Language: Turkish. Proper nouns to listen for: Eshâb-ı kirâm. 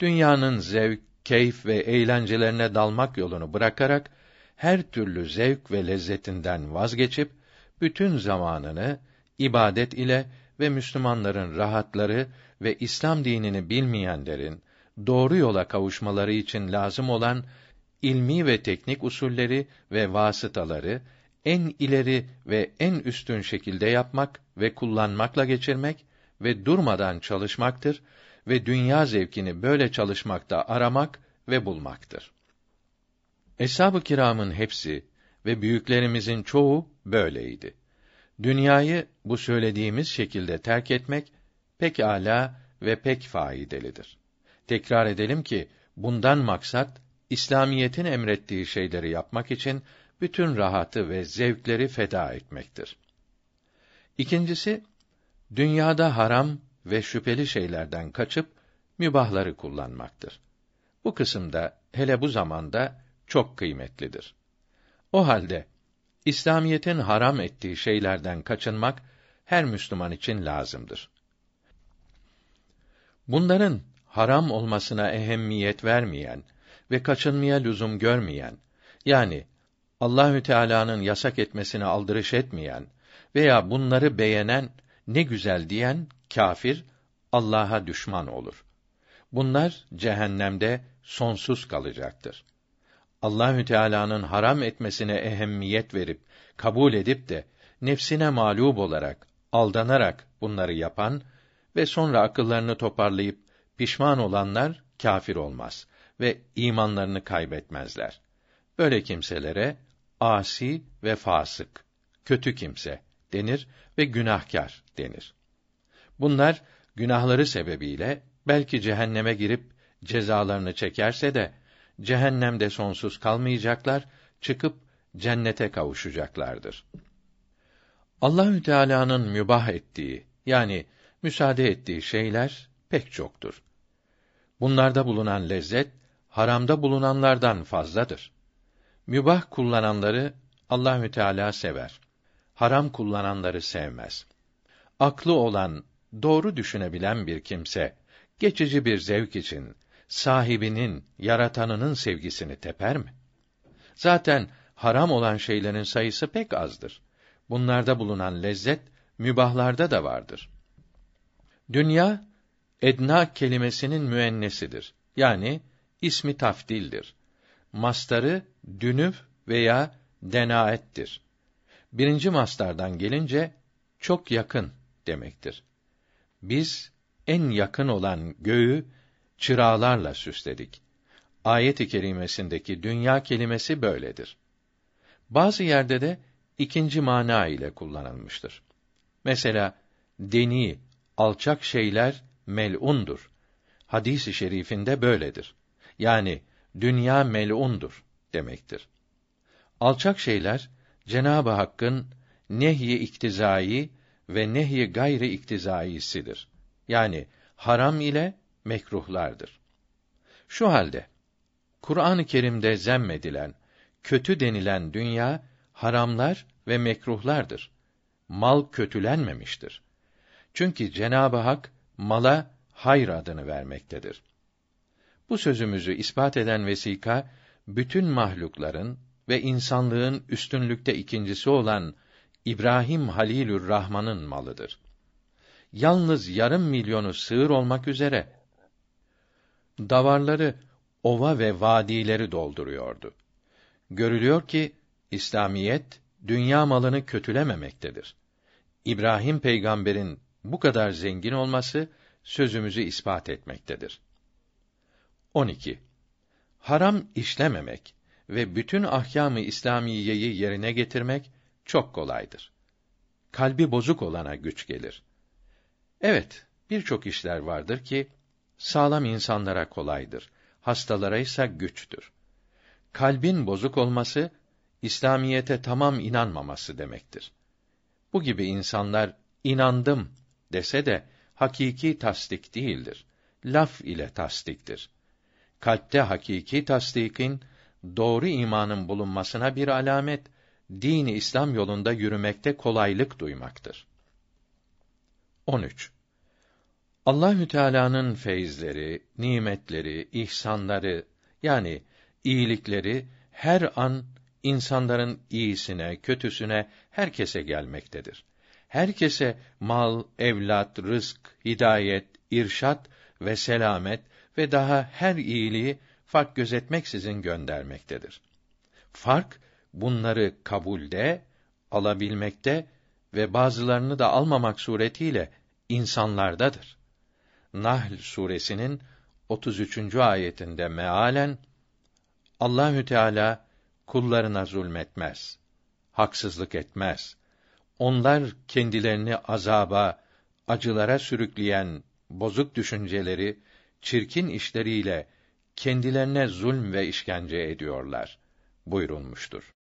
dünyanın zevk, keyif ve eğlencelerine dalmak yolunu bırakarak, her türlü zevk ve lezzetinden vazgeçip, bütün zamanını ibadet ile ve Müslümanların rahatları ve İslam dinini bilmeyenlerin doğru yola kavuşmaları için lazım olan ilmi ve teknik usulleri ve vasıtaları en ileri ve en üstün şekilde yapmak ve kullanmakla geçirmek ve durmadan çalışmaktır ve dünya zevkini böyle çalışmakta aramak ve bulmaktır. Eshâb-ı kirâmın hepsi ve büyüklerimizin çoğu böyleydi. Dünyayı bu söylediğimiz şekilde terk etmek pek âlâ ve pek faydalıdır. Tekrar edelim ki bundan maksat İslamiyetin emrettiği şeyleri yapmak için bütün rahatı ve zevkleri feda etmektir. İkincisi, dünyada haram ve şüpheli şeylerden kaçıp mübahları kullanmaktır. Bu kısımda hele bu zamanda çok kıymetlidir. O halde İslamiyetin haram ettiği şeylerden kaçınmak her Müslüman için lazımdır. Bunların haram olmasına ehemmiyet vermeyen ve kaçınmaya lüzum görmeyen, yani Allahü Teala'nın yasak etmesine aldırış etmeyen veya bunları beğenen, ne güzel diyen kâfir, Allah'a düşman olur. Bunlar cehennemde sonsuz kalacaktır. Allahü Teala'nın haram etmesine ehemmiyet verip kabul edip de nefsine mağlûp olarak, aldanarak bunları yapan ve sonra akıllarını toparlayıp pişman olanlar kâfir olmaz ve imanlarını kaybetmezler. Böyle kimselere asi ve fasık, kötü kimse denir ve günahkar denir. Bunlar günahları sebebiyle belki cehenneme girip cezalarını çekerse de cehennemde sonsuz kalmayacaklar, çıkıp cennete kavuşacaklardır. Allahü Teala'nın mübah ettiği, yani müsaade ettiği şeyler pek çoktur. Bunlarda bulunan lezzet haramda bulunanlardan fazladır. Mübah kullananları Allahü Teala sever. Haram kullananları sevmez. Aklı olan, doğru düşünebilen bir kimse, geçici bir zevk için sahibinin, yaratanının sevgisini teper mi? Zaten haram olan şeylerin sayısı pek azdır. Bunlarda bulunan lezzet, mübahlarda da vardır. Dünya, edna kelimesinin müennesidir. Yani, ismi tafdildir. Mastarı, dünüv veya denaettir. Birinci mastardan gelince, çok yakın demektir. Biz, en yakın olan göğü, çıralarla süsledik. Ayet-i kerimesindeki dünya kelimesi böyledir. Bazı yerde de ikinci mana ile kullanılmıştır. Mesela deni, alçak şeyler mel'undur. Hadis-i şerifinde böyledir. Yani dünya mel'undur demektir. Alçak şeyler Cenab-ı Hakk'ın nehy-i iktizai ve nehy-i gayri iktizaisidir. Yani haram ile mekruhlardır. Şu halde, Kur'an-ı Kerim'de zemmedilen, kötü denilen dünya, haramlar ve mekruhlardır. Mal kötülenmemiştir. Çünkü Cenab-ı Hak, mala hayr adını vermektedir. Bu sözümüzü ispat eden vesika, bütün mahlukların ve insanlığın üstünlükte ikincisi olan, İbrahim Halilü'r-Rahman'ın malıdır. Yalnız yarım milyonu sığır olmak üzere, davarları, ova ve vadileri dolduruyordu. Görülüyor ki, İslamiyet, dünya malını kötülememektedir. İbrahim peygamberin bu kadar zengin olması, sözümüzü ispat etmektedir. 12. Haram işlememek ve bütün ahkâm-ı İslamiyeyi yerine getirmek, çok kolaydır. Kalbi bozuk olana güç gelir. Evet, birçok işler vardır ki, sağlam insanlara kolaydır, hastalara ise güçtür. Kalbin bozuk olması, İslamiyete tamam inanmaması demektir. Bu gibi insanlar, inandım dese de, hakiki tasdik değildir. Laf ile tasdiktir. Kalpte hakiki tasdikin, doğru imanın bulunmasına bir alamet, din-i İslam yolunda yürümekte kolaylık duymaktır. 13. Allahü Teala'nın feyizleri, nimetleri, ihsanları yani iyilikleri her an insanların iyisine, kötüsüne, herkese gelmektedir. Herkese mal, evlat, rızk, hidayet, irşad ve selamet ve daha her iyiliği fark gözetmeksizin göndermektedir. Fark, bunları kabulde, alabilmekte ve bazılarını da almamak suretiyle insanlardadır. Nahl suresinin 33. ayetinde mealen Allahü Teala kullarına zulmetmez, haksızlık etmez. Onlar kendilerini azaba, acılara sürükleyen bozuk düşünceleri, çirkin işleriyle kendilerine zulm ve işkence ediyorlar buyurulmuştur.